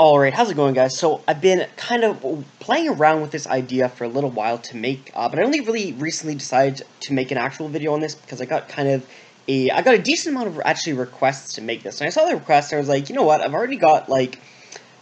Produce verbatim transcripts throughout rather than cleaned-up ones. Alright, how's it going, guys? So, I've been kind of playing around with this idea for a little while to make, uh, but I only really recently decided to make an actual video on this because I got kind of a, I got a decent amount of actually requests to make this. And I saw the request and I was like, you know what, I've already got, like,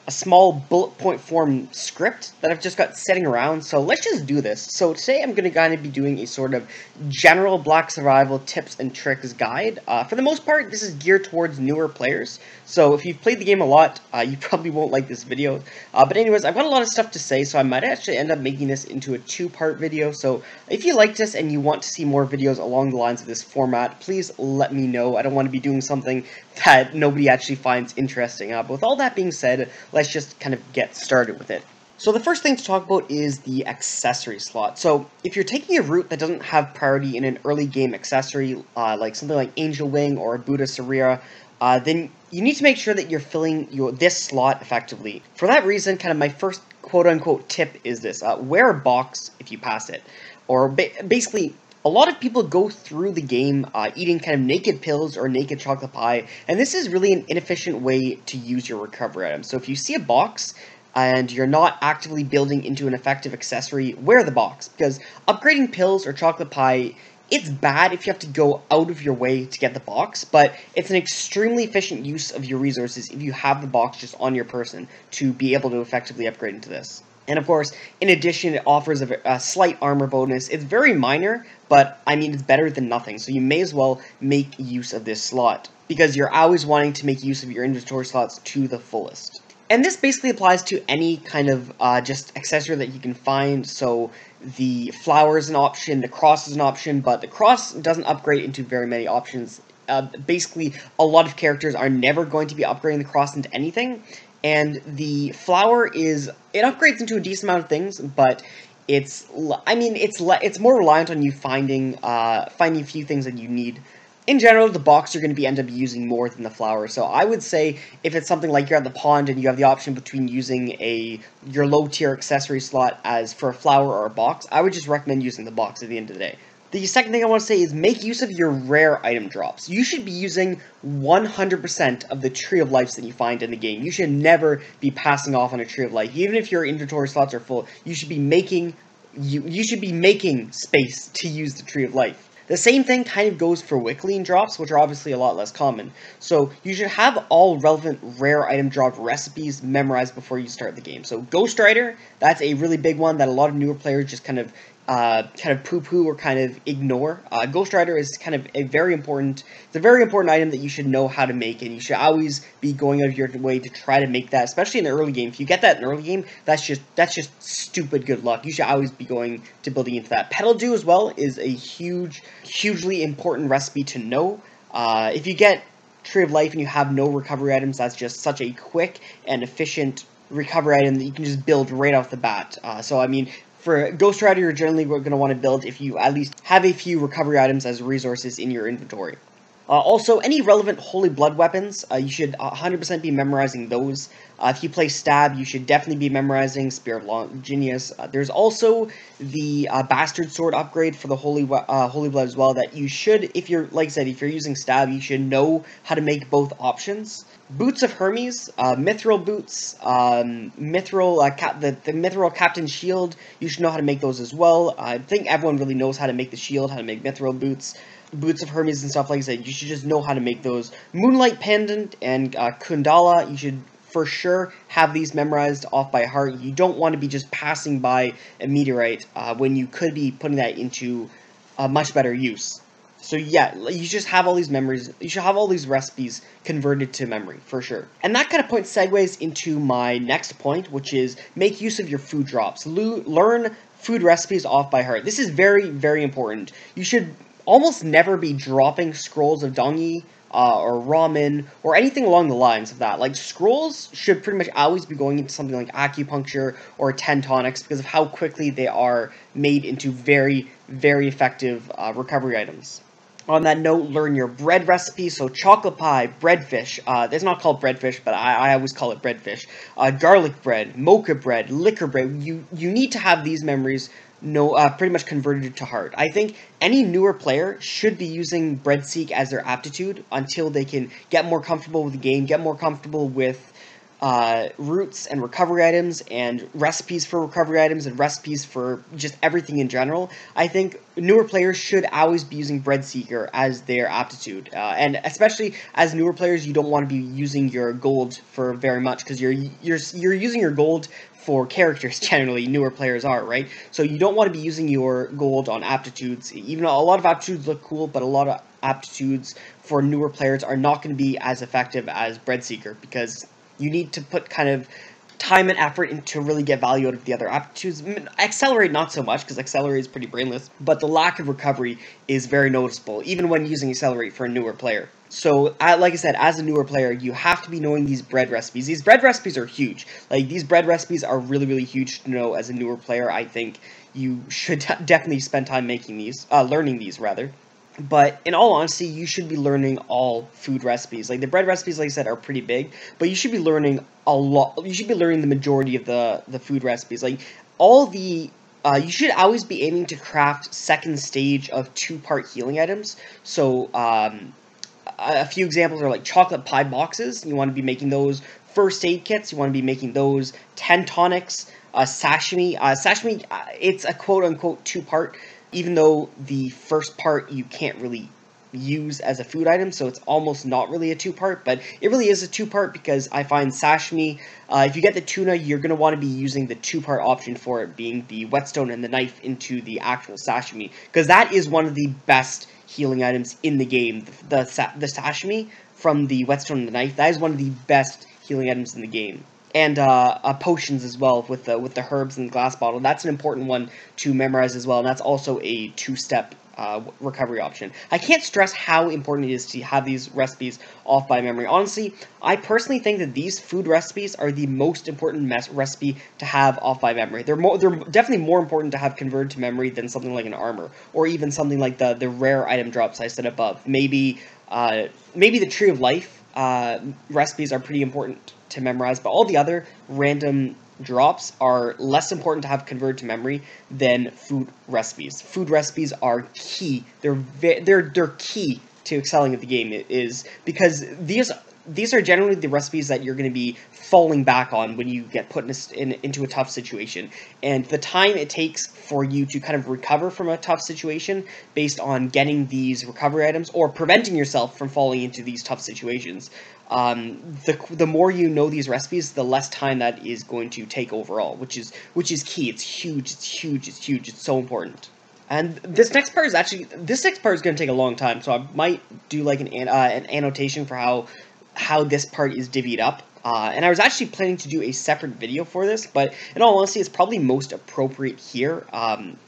a small bullet point form script that I've just got sitting around, so let's just do this. So, today I'm going to kind of be doing a sort of general Black Survival tips and tricks guide. Uh, for the most part, this is geared towards newer players. So if you've played the game a lot, uh, you probably won't like this video. Uh, but anyways, I've got a lot of stuff to say, so I might actually end up making this into a two-part video. So if you like this and you want to see more videos along the lines of this format, please let me know. I don't want to be doing something that nobody actually finds interesting. Uh, but with all that being said, let's just kind of get started with it. So the first thing to talk about is the accessory slot. So if you're taking a route that doesn't have priority in an early game accessory, uh, like something like Angel Wing or Buddha Sarira, Uh, then you need to make sure that you're filling your this slot effectively. For that reason, kind of my first quote-unquote tip is this. Uh, wear a box if you pass it. Or ba basically, a lot of people go through the game uh, eating kind of naked pills or naked chocolate pie, and this is really an inefficient way to use your recovery item. So if you see a box and you're not actively building into an effective accessory, wear the box, because upgrading pills or chocolate pie, it's bad if you have to go out of your way to get the box, but it's an extremely efficient use of your resources if you have the box just on your person to be able to effectively upgrade into this. And of course, in addition, it offers a, a slight armor bonus. It's very minor, but I mean, it's better than nothing, so you may as well make use of this slot, because you're always wanting to make use of your inventory slots to the fullest. And this basically applies to any kind of uh, just accessory that you can find. So the flower is an option, the cross is an option, but the cross doesn't upgrade into very many options. Uh, basically, a lot of characters are never going to be upgrading the cross into anything. And the flower is, it upgrades into a decent amount of things, but it's, I mean, it's it's more reliant on you finding, uh, finding a few things that you need. In general, the box you're going to be end up using more than the flower, so I would say if it's something like you're at the pond and you have the option between using a your low-tier accessory slot as for a flower or a box, I would just recommend using the box at the end of the day. The second thing I want to say is make use of your rare item drops. You should be using one hundred percent of the Tree of Life that you find in the game. You should never be passing off on a Tree of Life. Even if your inventory slots are full, you should be making, you, you should be making space to use the Tree of Life. The same thing kind of goes for Wickling drops, which are obviously a lot less common. So you should have all relevant rare item drop recipes memorized before you start the game. So Ghost Rider, that's a really big one that a lot of newer players just kind of uh, kind of poo-poo or kind of ignore. Uh, Ghost Rider is kind of a very important, it's a very important item that you should know how to make, and you should always be going out of your way to try to make that, especially in the early game. If you get that in the early game, that's just that's just stupid good luck. You should always be going to building into that. Petal Dew as well is a huge, hugely important recipe to know. Uh, if you get Tree of Life and you have no recovery items, that's just such a quick and efficient recovery item that you can just build right off the bat. Uh, so I mean, for Ghost Rider, you're generally going to want to build if you at least have a few recovery items as resources in your inventory. Uh, also, any relevant Holy Blood weapons, uh, you should one hundred percent be memorizing those. Uh, if you play Stab, you should definitely be memorizing Spear of Longinus. Uh, there's also the uh, Bastard Sword upgrade for the Holy uh, Holy Blood as well that you should, if you're, like I said, if you're using Stab, you should know how to make both options. Boots of Hermes, uh, Mithril Boots, um, Mithril, uh, cap the, the Mithril Captain Shield, you should know how to make those as well. I think everyone really knows how to make the shield, how to make Mithril Boots. Boots of Hermes and stuff like I said, you should just know how to make those. Moonlight Pendant and uh, Kundala, you should for sure have these memorized off by heart. You don't want to be just passing by a meteorite uh, when you could be putting that into a uh, much better use. So yeah, you just have all these memories, you should have all these recipes converted to memory, for sure. And that kind of point segues into my next point, which is make use of your food drops. Lu- learn food recipes off by heart. This is very, very important. You should almost never be dropping Scrolls of Dong Yi uh, or ramen or anything along the lines of that. Like, scrolls should pretty much always be going into something like acupuncture or ten tonics because of how quickly they are made into very, very effective uh, recovery items. On that note, learn your bread recipe. So chocolate pie, breadfish, uh, it's not called breadfish, but I, I always call it breadfish, uh, garlic bread, mocha bread, liquor bread. You, you need to have these memories no, uh, pretty much converted to heart. I think any newer player should be using Breadseeker as their aptitude until they can get more comfortable with the game, get more comfortable with uh, roots and recovery items and recipes for recovery items and recipes for just everything in general. I think newer players should always be using Breadseeker as their aptitude, uh, and especially as newer players, you don't want to be using your gold for very much, because you're you're you're using your gold for characters, generally, newer players are, right? So you don't want to be using your gold on aptitudes. Even though a lot of aptitudes look cool, but a lot of aptitudes for newer players are not going to be as effective as Breadseeker, because you need to put kind of time and effort into really get value out of the other aptitudes. Accelerate, not so much, because Accelerate is pretty brainless, but the lack of recovery is very noticeable, even when using Accelerate for a newer player. So, like I said, as a newer player, you have to be knowing these bread recipes. These bread recipes are huge. Like, these bread recipes are really, really huge to know as a newer player. I think you should definitely spend time making these, uh, learning these, rather. But in all honesty, you should be learning all food recipes. Like, the bread recipes, like I said, are pretty big, but you should be learning a lot. You should be learning the majority of the, the food recipes. Like, all the... Uh, you should always be aiming to craft second stage of two-part healing items. So, um... a few examples are like chocolate pie boxes. You want to be making those. First aid kits, you want to be making those. Ten tonics, uh, sashimi. Uh, sashimi, uh, it's a quote-unquote two-part, even though the first part you can't really use as a food item, so it's almost not really a two-part, but it really is a two-part because I find sashimi, uh, if you get the tuna, you're going to want to be using the two-part option for it, being the whetstone and the knife into the actual sashimi, because that is one of the best healing items in the game. The, the, the sashimi from the whetstone and the knife, that is one of the best healing items in the game. And uh, uh, potions as well, with the with the herbs and the glass bottle. That's an important one to memorize as well, and that's also a two-step uh, recovery option. I can't stress how important it is to have these recipes off by memory. Honestly, I personally think that these food recipes are the most important mes recipe to have off by memory. They're more, they're definitely more important to have converted to memory than something like an armor, or even something like the the rare item drops I said above. Maybe uh, maybe the Tree of Life uh, recipes are pretty important to memorize, but all the other random drops are less important to have converted to memory than food recipes. Food recipes are key. They're they're they're key to excelling at the game, is because these these are generally the recipes that you're going to be falling back on when you get put in, a, in into a tough situation. And the time it takes for you to kind of recover from a tough situation based on getting these recovery items or preventing yourself from falling into these tough situations. Um, the, the more you know these recipes, the less time that is going to take overall, which is which is key. It's huge, it's huge, it's huge, it's so important. And this next part is actually, this next part is going to take a long time, so I might do like an, uh, an annotation for how, how this part is divvied up. Uh, and I was actually planning to do a separate video for this, but in all honesty, it's probably most appropriate here. Um,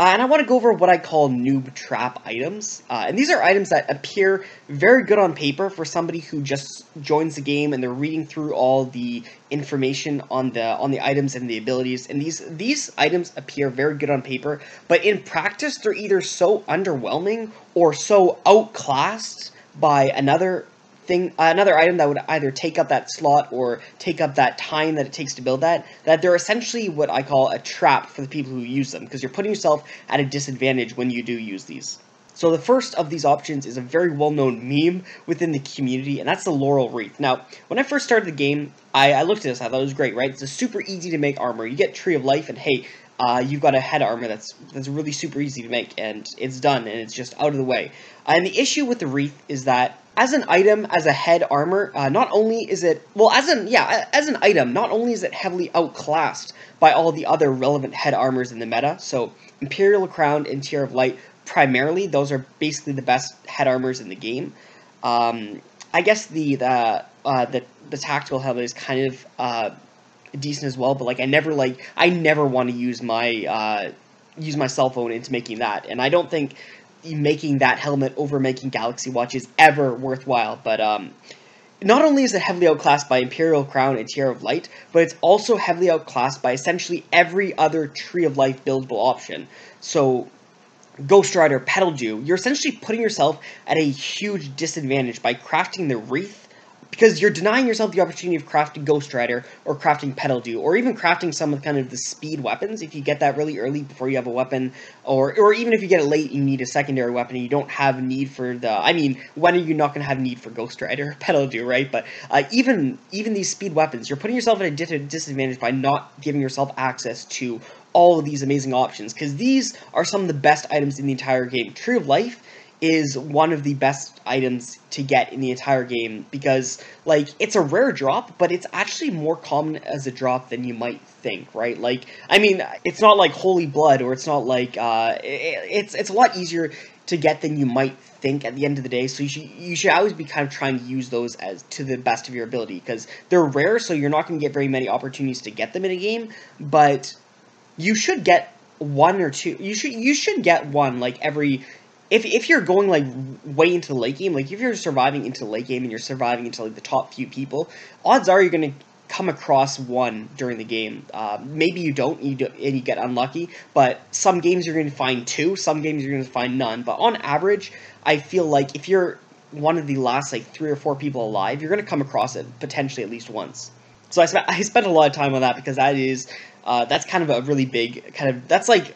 Uh, and I want to go over what I call noob trap items. Uh, and these are items that appear very good on paper for somebody who just joins the game and they're reading through all the information on the on the items and the abilities. And these, these items appear very good on paper, but in practice, they're either so underwhelming or so outclassed by another thing, uh, another item that would either take up that slot or take up that time that it takes to build that, that they're essentially what I call a trap for the people who use them, because you're putting yourself at a disadvantage when you do use these. So the first of these options is a very well-known meme within the community, and that's the Laurel Wreath. Now, when I first started the game, I, I looked at this, I thought it was great, right? It's a super easy to make armor. You get Tree of Life, and hey, Uh, you've got a head armor that's that's really super easy to make, and it's done, and it's just out of the way. And the issue with the wreath is that as an item, as a head armor, uh, not only is it well as an yeah as an item, not only is it heavily outclassed by all the other relevant head armors in the meta. So Imperial Crown and Tear of Light, primarily, those are basically the best head armors in the game. Um, I guess the the uh, the the tactical helmet is kind of Uh, decent as well, but like I never like I never want to use my uh use my cell phone into making that, and I don't think making that helmet over making Galaxy Watch is ever worthwhile. But um not only is it heavily outclassed by Imperial Crown and Tear of Light, but it's also heavily outclassed by essentially every other Tree of Life buildable option. So Ghost Rider, Petal Dew, you're essentially putting yourself at a huge disadvantage by crafting the wreath because you're denying yourself the opportunity of crafting Ghost Rider or crafting Petal Dew or even crafting some of kind of the speed weapons if you get that really early before you have a weapon, or or even if you get it late you need a secondary weapon and you don't have need for the, I mean, when are you not going to have need for Ghost Rider or Petal Dew, right? But uh, even even these speed weapons, you're putting yourself at a di disadvantage by not giving yourself access to all of these amazing options, because these are some of the best items in the entire game. Tree of Life is one of the best items to get in the entire game because, like, it's a rare drop, but it's actually more common as a drop than you might think, right? Like, I mean, it's not like Holy Blood, or it's not like, uh, it, it's, it's a lot easier to get than you might think at the end of the day, so you should, you should always be kind of trying to use those as to the best of your ability, because they're rare, so you're not going to get very many opportunities to get them in a game, but you should get one or two, you should, you should get one, like, every... If, if you're going, like, way into the late game, like, if you're surviving into late game and you're surviving into, like, the top few people, odds are you're going to come across one during the game. Uh, maybe you don't, you do, and you get unlucky, but some games you're going to find two, some games you're going to find none. But on average, I feel like if you're one of the last, like, three or four people alive, you're going to come across it potentially at least once. So I, sp I spent a lot of time on that because that is, uh, that's kind of a really big, kind of, that's, like,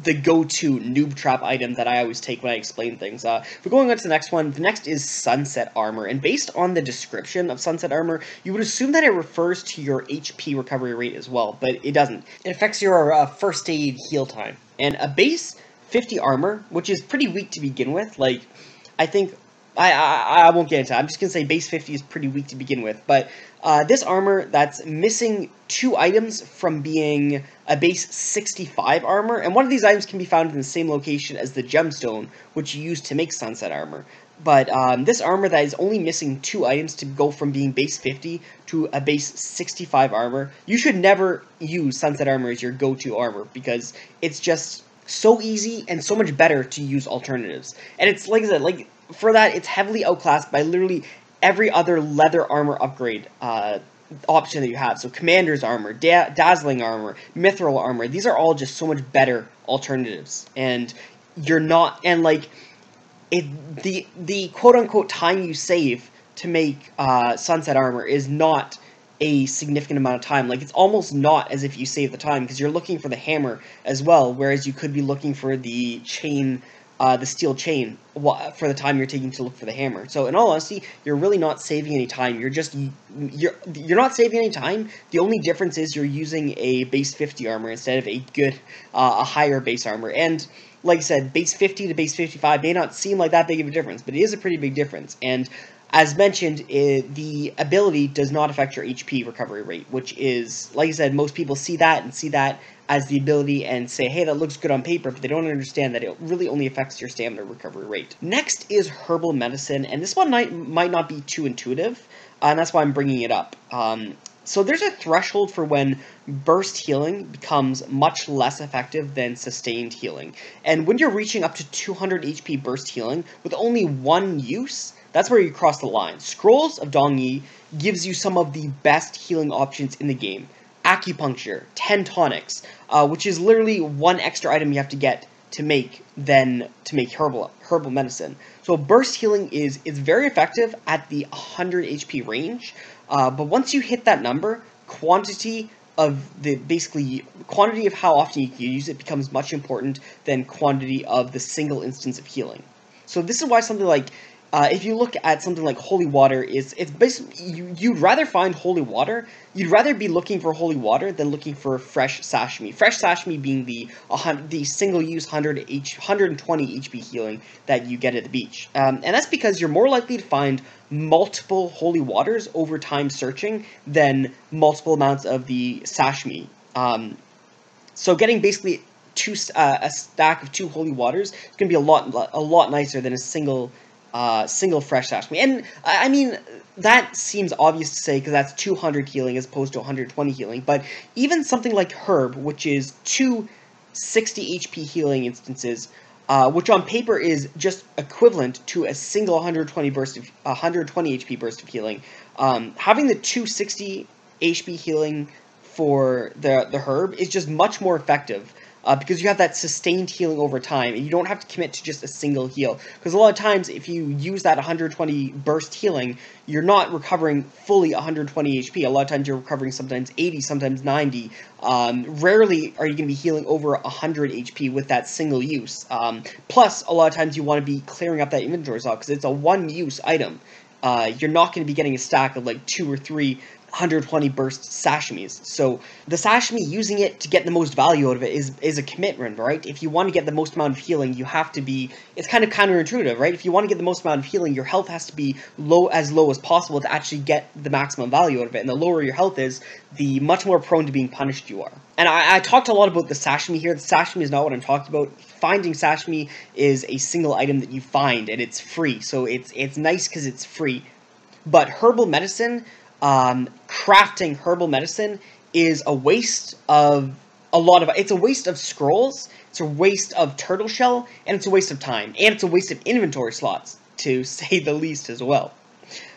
the go-to noob trap item that I always take when I explain things. Uh, but going on to the next one, the next is Sunset Armor, and based on the description of Sunset Armor, you would assume that it refers to your H P recovery rate as well, but it doesn't. It affects your uh, first aid heal time. And a base fifty armor, which is pretty weak to begin with, like, I think... I, I I won't get into that. I'm just going to say base fifty is pretty weak to begin with, but uh, this armor that's missing two items from being a base sixty-five armor, and one of these items can be found in the same location as the gemstone, which you use to make Sunset Armor. But um, this armor that is only missing two items to go from being base fifty to a base sixty-five armor, you should never use Sunset Armor as your go-to armor, because it's just so easy and so much better to use alternatives. And it's, like I said, like... for that, it's heavily outclassed by literally every other leather armor upgrade uh, option that you have. So Commander's Armor, da Dazzling Armor, Mithril Armor, these are all just so much better alternatives. And you're not, and like, it, the, the quote-unquote time you save to make uh, Sunset Armor is not a significant amount of time. Like, it's almost not as if you save the time, because you're looking for the hammer as well, whereas you could be looking for the chain... Uh, the steel chain for the time you're taking to look for the hammer. So in all honesty, you're really not saving any time. You're just you're you're not saving any time. The only difference is you're using a base fifty armor instead of a good uh, a higher base armor. And like I said, base fifty to base fifty-five may not seem like that big of a difference, but it is a pretty big difference. And as mentioned, it, the ability does not affect your H P recovery rate, which is, like I said, most people see that and see that as the ability and say, hey, that looks good on paper, but they don't understand that it really only affects your stamina recovery rate. Next is Herbal Medicine, and this one might, might not be too intuitive, and that's why I'm bringing it up. Um, so there's a threshold for when burst healing becomes much less effective than sustained healing. And when you're reaching up to two hundred H P burst healing with only one use, that's where you cross the line. Scrolls of Dong Yi gives you some of the best healing options in the game. Acupuncture, ten tonics, uh, which is literally one extra item you have to get to make than to make herbal herbal medicine. So burst healing is it's very effective at the one hundred H P range, uh, but once you hit that number, quantity of the basically quantity of how often you can use it becomes much important than quantity of the single instance of healing. So this is why something like Uh, if you look at something like holy water, is it's basically you, you'd rather find holy water. You'd rather be looking for holy water than looking for fresh sashimi. Fresh sashimi being the the single use one hundred H one hundred twenty H P healing that you get at the beach, um, and that's because you're more likely to find multiple holy waters over time searching than multiple amounts of the sashimi. Um, so getting basically two uh, a stack of two holy waters is going to be a lot a lot nicer than a single. Uh, single fresh sashimi. And, I mean, that seems obvious to say because that's two hundred healing as opposed to one hundred twenty healing, but even something like Herb, which is two sixty H P healing instances, uh, which on paper is just equivalent to a single one hundred twenty burst of, one hundred twenty H P burst of healing, um, having the two sixty H P healing for the, the Herb is just much more effective uh, because you have that sustained healing over time, and you don't have to commit to just a single heal. Because a lot of times, if you use that one hundred twenty burst healing, you're not recovering fully one hundred twenty H P. A lot of times you're recovering sometimes eighty, sometimes ninety. Um, rarely are you going to be healing over one hundred H P with that single use. Um, plus, a lot of times you want to be clearing up that inventory slot, because it's a one-use item. Uh, you're not going to be getting a stack of like two or three one hundred twenty burst sashimis. So the sashimi, using it to get the most value out of it is is a commitment, right? If you want to get the most amount of healing, you have to be, it's kind of counterintuitive, right? If you want to get the most amount of healing, your health has to be low, as low as possible, to actually get the maximum value out of it. And the lower your health is, the much more prone to being punished you are. And I, I talked a lot about the sashimi here. The sashimi is not what I'm talking about. Finding sashimi is a single item that you find, and it's free. So it's, it's nice because it's free. But herbal medicine, Um, crafting herbal medicine is a waste of a lot of, it's a waste of scrolls, it's a waste of turtle shell, and it's a waste of time, and it's a waste of inventory slots, to say the least as well.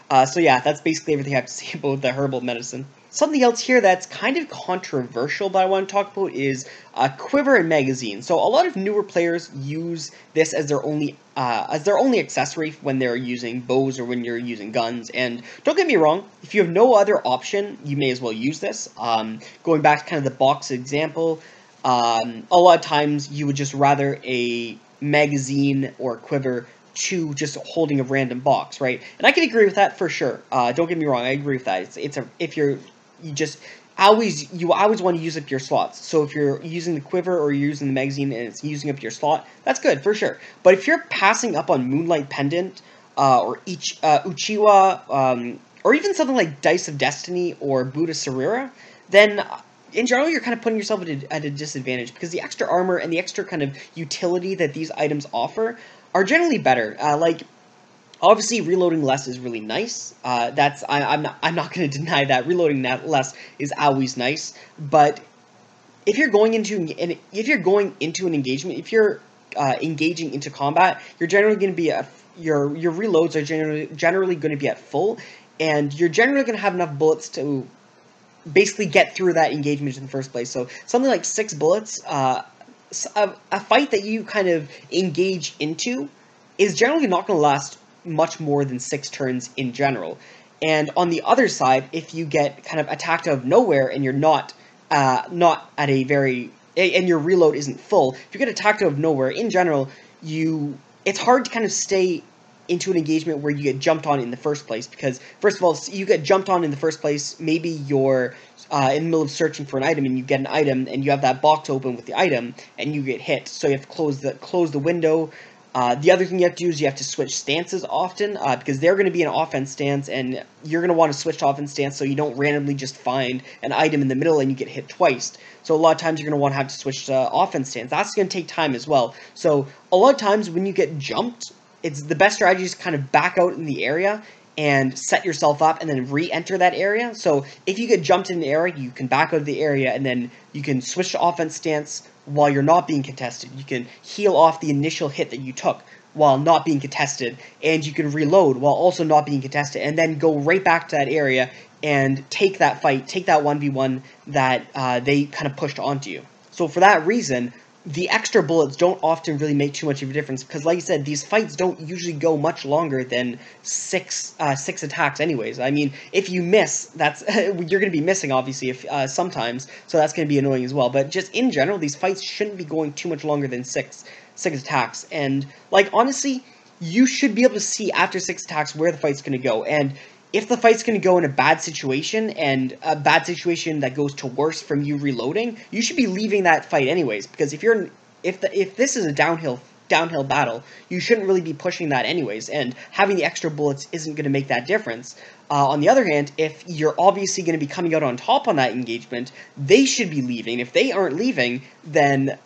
Uh, so yeah, that's basically everything I have to say about the herbal medicine. Something else here that's kind of controversial, but I want to talk about, is uh, Quiver and Magazine. So a lot of newer players use this as their only uh, as their only accessory when they're using bows or when you're using guns. And don't get me wrong, if you have no other option, you may as well use this. Um, going back to kind of the box example, um, a lot of times you would just rather a magazine or quiver to just holding a random box, right? And I can agree with that for sure. Uh, don't get me wrong, I agree with that. It's it's a if you're You just always you always want to use up your slots. So if you're using the quiver or you're using the magazine and it's using up your slot, that's good for sure. But if you're passing up on Moonlight Pendant uh, or each uh, Uchiwa um, or even something like Dice of Destiny or Buddha Sarira, then in general you're kind of putting yourself at a, at a disadvantage, because the extra armor and the extra kind of utility that these items offer are generally better. Uh, like. Obviously, reloading less is really nice. Uh, that's I, I'm not I'm not going to deny that reloading that less is always nice. But if you're going into an, if you're going into an engagement, if you're uh, engaging into combat, you're generally going to be at, your your reloads are generally generally going to be at full, and you're generally going to have enough bullets to basically get through that engagement in the first place. So something like six bullets, uh, a, a fight that you kind of engage into is generally not going to last much more than six turns in general. And on the other side, if you get kind of attacked out of nowhere and you're not uh, not at a very and your reload isn't full, if you get attacked out of nowhere in general, you it's hard to kind of stay into an engagement where you get jumped on in the first place, because first of all, you get jumped on in the first place, maybe you're uh, in the middle of searching for an item and you get an item and you have that box open with the item and you get hit, so you have to close the close the window. Uh, the other thing you have to do is you have to switch stances often, uh, because they're going to be an offense stance, and you're going to want to switch to offense stance so you don't randomly just find an item in the middle and you get hit twice. So a lot of times you're going to want to have to switch to offense stance. That's going to take time as well. So a lot of times when you get jumped, it's the best strategy is kind of back out in the area and set yourself up and then re-enter that area. So if you get jumped in the area, you can back out of the area and then you can switch to offense stance while you're not being contested. You can heal off the initial hit that you took while not being contested, and you can reload while also not being contested, and then go right back to that area and take that fight, take that one v one that uh, they kind of pushed onto you. So for that reason, the extra bullets don't often really make too much of a difference, because like I said, these fights don't usually go much longer than six uh, six attacks anyways. I mean, if you miss, that's you're going to be missing obviously if uh, sometimes, so that's going to be annoying as well. But just in general, these fights shouldn't be going too much longer than six six attacks. And like honestly, you should be able to see after six attacks where the fight's going to go. And if the fight's going to go in a bad situation, and a bad situation that goes to worse from you reloading, you should be leaving that fight anyways, because if you're if the, if this is a downhill downhill battle, you shouldn't really be pushing that anyways, and having the extra bullets isn't going to make that difference. Uh, on the other hand, if you're obviously going to be coming out on top on that engagement, they should be leaving. If they aren't leaving, then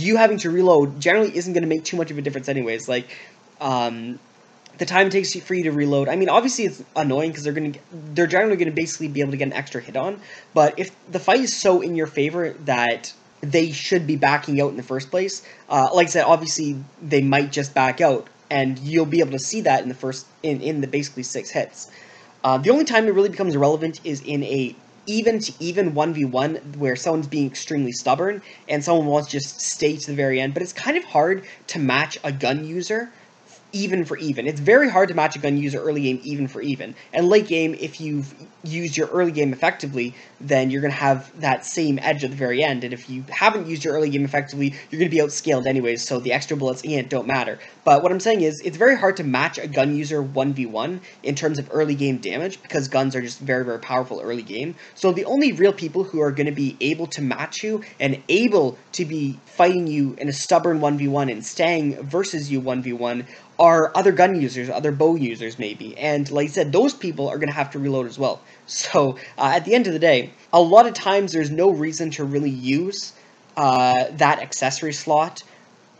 you having to reload generally isn't going to make too much of a difference anyways. Like, um... the time it takes for you to reload, I mean, obviously it's annoying because they're going to, they're generally going to basically be able to get an extra hit on, but if the fight is so in your favor that they should be backing out in the first place, uh, like I said, obviously they might just back out, and you'll be able to see that in the first, in, in the basically six hits. Uh, the only time it really becomes relevant is in a even to even one v one where someone's being extremely stubborn and someone wants to just stay to the very end. But it's kind of hard to match a gun user even for even. It's very hard to match a gun user early game even for even. And late game, if you've used your early game effectively, then you're going to have that same edge at the very end. And if you haven't used your early game effectively, you're going to be outscaled anyways, so the extra bullets, again, don't matter. But what I'm saying is, it's very hard to match a gun user one v one in terms of early game damage, because guns are just very, very powerful early game. So the only real people who are going to be able to match you and able to be fighting you in a stubborn one v one and staying versus you one v one are other gun users, other bow users maybe, and like I said, those people are going to have to reload as well. So uh, at the end of the day, a lot of times there's no reason to really use uh, that accessory slot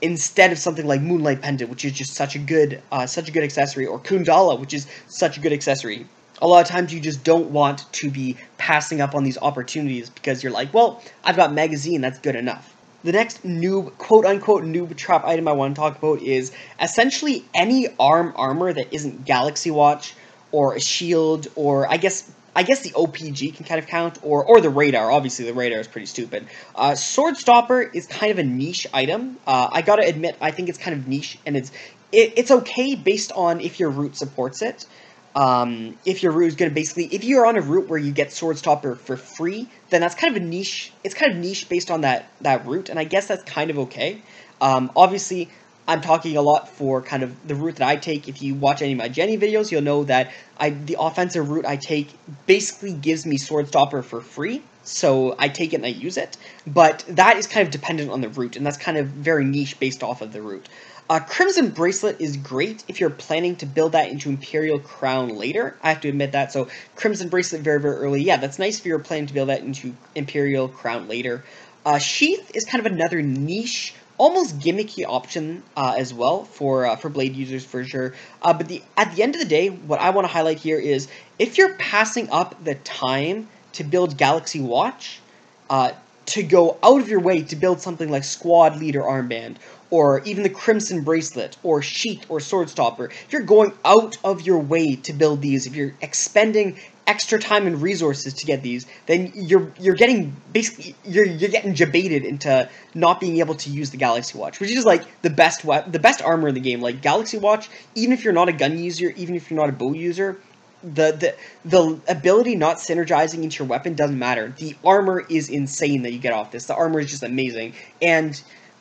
instead of something like Moonlight Pendant, which is just such a good, uh, such a good accessory, or Kundala, which is such a good accessory. A lot of times you just don't want to be passing up on these opportunities because you're like, well, I've got magazine, that's good enough. The next noob, quote-unquote noob trap item I want to talk about is essentially any arm armor that isn't Galaxy Watch or a shield, or I guess I guess the O P G can kind of count, or or the radar. Obviously, the radar is pretty stupid. Uh, Sword Stopper is kind of a niche item. Uh, I gotta admit, I think it's kind of niche, and it's it, it's okay based on if your route supports it. Um, if your route is going to basically, if you're on a route where you get Sword Stopper for free, then that's kind of a niche, it's kind of niche based on that, that route, and I guess that's kind of okay. Um, obviously, I'm talking a lot for kind of the route that I take. If you watch any of my Jenny videos, you'll know that I, the offensive route I take basically gives me Sword Stopper for free, so I take it and I use it, but that is kind of dependent on the route, and that's kind of very niche based off of the route. Uh, Crimson Bracelet is great if you're planning to build that into Imperial Crown later. I have to admit that. So Crimson Bracelet very, very early. Yeah, that's nice if you're planning to build that into Imperial Crown later. Uh, Sheath is kind of another niche, almost gimmicky option uh, as well for uh, for blade users for sure. Uh, but the at the end of the day, what I want to highlight here is if you're passing up the time to build Galaxy Watch, uh, to go out of your way to build something like Squad Leader Armband, or even the Crimson Bracelet, or Sheath, or Sword Stopper, if you're going out of your way to build these, if you're expending extra time and resources to get these, then you're you're getting basically you're you're getting jebaited into not being able to use the Galaxy Watch, which is like the best we the best armor in the game. Like Galaxy Watch, even if you're not a gun user, even if you're not a bow user, The, the the ability not synergizing into your weapon doesn't matter. The armor is insane that you get off this. The armor is just amazing. And,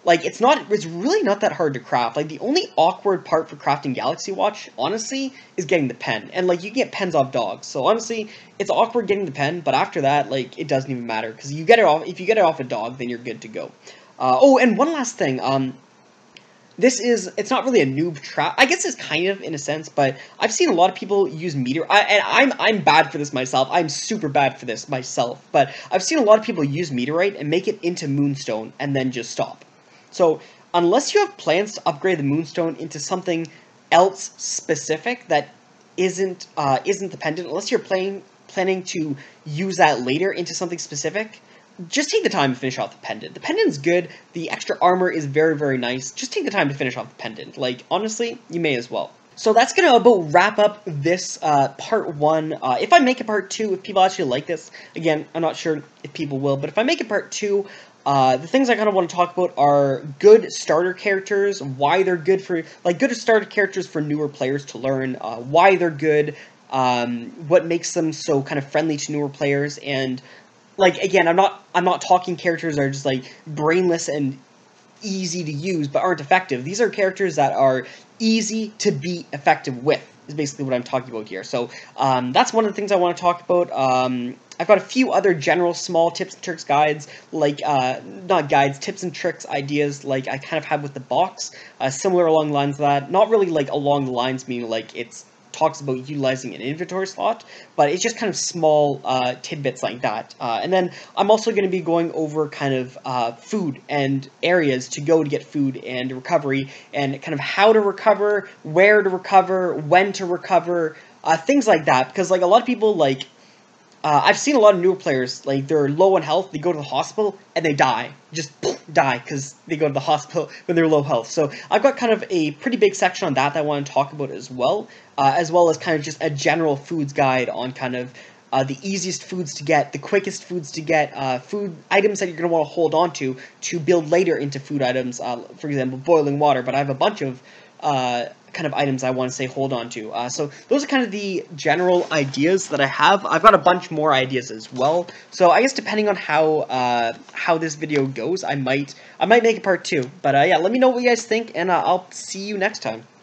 like, it's not, it's really not that hard to craft. Like, the only awkward part for crafting Galaxy Watch, honestly, is getting the pen. And, like, you can get pens off dogs. So, honestly, it's awkward getting the pen, but after that, like, it doesn't even matter. Because you get it off, if you get it off a dog, then you're good to go. Uh, oh, and one last thing, um... This is, it's not really a noob trap, I guess it's kind of in a sense, but I've seen a lot of people use meteor, I, and I'm I'm bad for this myself, I'm super bad for this myself, but I've seen a lot of people use meteorite and make it into Moonstone and then just stop. So unless you have plans to upgrade the Moonstone into something else specific that isn't, uh, isn't the pendant, unless you're playing, planning to use that later into something specific, just take the time to finish off the pendant. The pendant's good, the extra armor is very, very nice. Just take the time to finish off the pendant. Like, honestly, you may as well. So that's going to about wrap up this uh, part one. Uh, if I make a part two, if people actually like this, again, I'm not sure if people will, but if I make a part two, Uh, the things I kind of want to talk about are good starter characters, why they're good for, like, good starter characters for newer players to learn, uh, why they're good, um, what makes them so kind of friendly to newer players, and, like, again, I'm not I'm not talking characters that are just, like, brainless and easy to use but aren't effective. These are characters that are easy to be effective with, is basically what I'm talking about here. So, um, that's one of the things I want to talk about. Um, I've got a few other general small tips and tricks guides, like, uh, not guides, tips and tricks, ideas, like I kind of had with the box, uh, similar along the lines of that. Not really, like, along the lines, meaning, like, it's talks about utilizing an inventory slot, but it's just kind of small uh, tidbits like that. Uh, and then I'm also going to be going over kind of uh, food and areas to go to get food and recovery, and kind of how to recover, where to recover, when to recover, uh, things like that. Because, like, a lot of people, like, uh, I've seen a lot of newer players, like, they're low on health, they go to the hospital, and they die. Just die because they go to the hospital when they're low health. So I've got kind of a pretty big section on that that I want to talk about as well, uh, as well as kind of just a general foods guide on kind of uh, the easiest foods to get, the quickest foods to get, uh, food items that you're going to want to hold on to to build later into food items, uh, for example, boiling water, but I have a bunch of uh, kind of items I want to say hold on to. Uh, so those are kind of the general ideas that I have. I've got a bunch more ideas as well. So I guess depending on how uh, how this video goes, I might I might make a part two. But uh, yeah, let me know what you guys think, and uh, I'll see you next time.